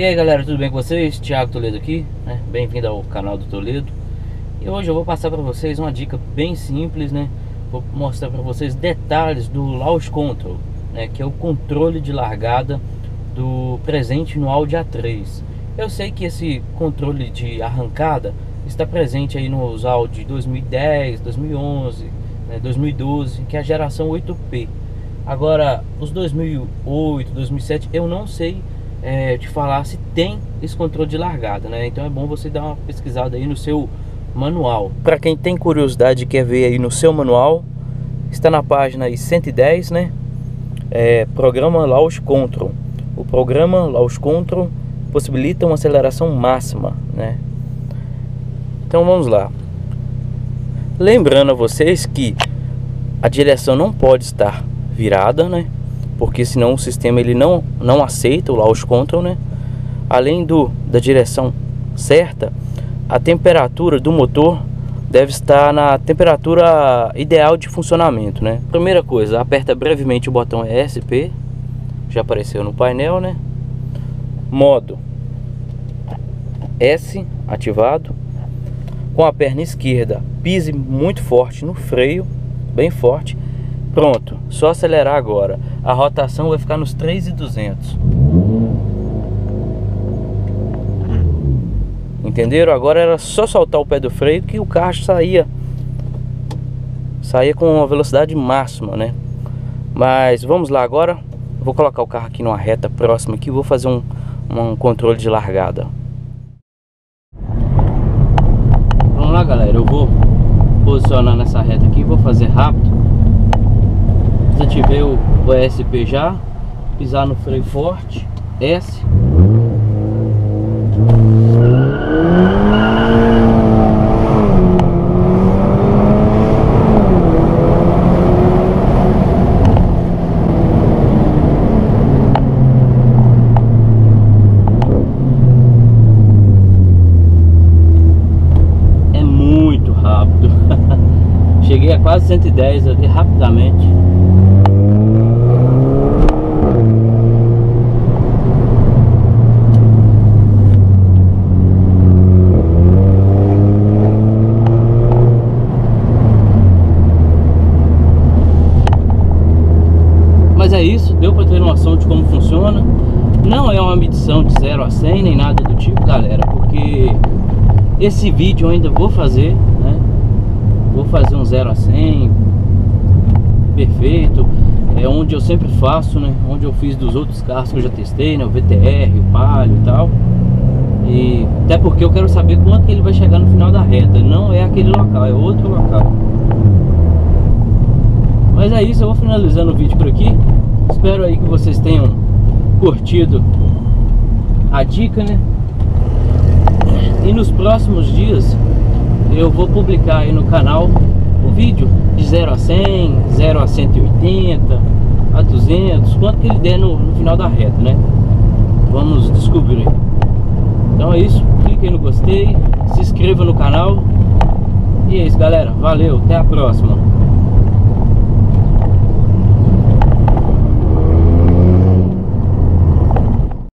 E aí galera, tudo bem com vocês? Thiago Toledo aqui, né? Bem-vindo ao canal do Toledo. E hoje eu vou passar para vocês uma dica bem simples, né? Vou mostrar para vocês detalhes do Launch Control, né? Que é o controle de largada do presente no Audi A3. Eu sei que esse controle de arrancada está presente aí nos Audi 2010, 2011, né? 2012, que é a geração 8P. Agora, os 2008, 2007, eu não sei te falar se tem esse controle de largada, né? Então é bom você dar uma pesquisada aí no seu manual. Para quem tem curiosidade e quer ver aí no seu manual, está na página aí 110, né? Programa Launch Control. O programa Launch Control possibilita uma aceleração máxima, né? Então vamos lá. Lembrando a vocês que a direção não pode estar virada, né? Porque senão o sistema ele não aceita o Launch Control, né? Além da direção certa, a temperatura do motor deve estar na temperatura ideal de funcionamento, né? Primeira coisa, aperta brevemente o botão ESP, já apareceu no painel, né? Modo S ativado. Com a perna esquerda, pise muito forte no freio, bem forte. Pronto, só acelerar agora. A rotação vai ficar nos 3.200. Entenderam? Agora era só soltar o pé do freio que o carro saía com uma velocidade máxima, né? Mas vamos lá agora. Vou colocar o carro aqui numa reta próxima aqui, vou fazer um controle de largada. Vamos lá, galera. Eu vou posicionar nessa reta aqui, vou fazer rápido. Desativei o ESP já, pisar no freio forte, S. É muito rápido. Cheguei a quase 110 ali rapidamente. É isso, deu para ter noção de como funciona. Não é uma medição de 0 a 100 nem nada do tipo, galera, porque esse vídeo eu ainda vou fazer, né? Vou fazer um 0 a 100 perfeito, é onde eu sempre faço, né? Onde eu fiz dos outros carros que eu já testei, né? O VTR, o Palio e tal. E até porque eu quero saber quanto que ele vai chegar no final da reta. Não é aquele local, é outro local. Mas é isso, eu vou finalizando o vídeo por aqui. Espero aí que vocês tenham curtido a dica, né? E nos próximos dias eu vou publicar aí no canal o vídeo de 0 a 100, 0 a 180, a 200, quanto que ele der no final da reta, né? Vamos descobrir. Então é isso, clique aí no gostei, se inscreva no canal. E é isso, galera, valeu, até a próxima.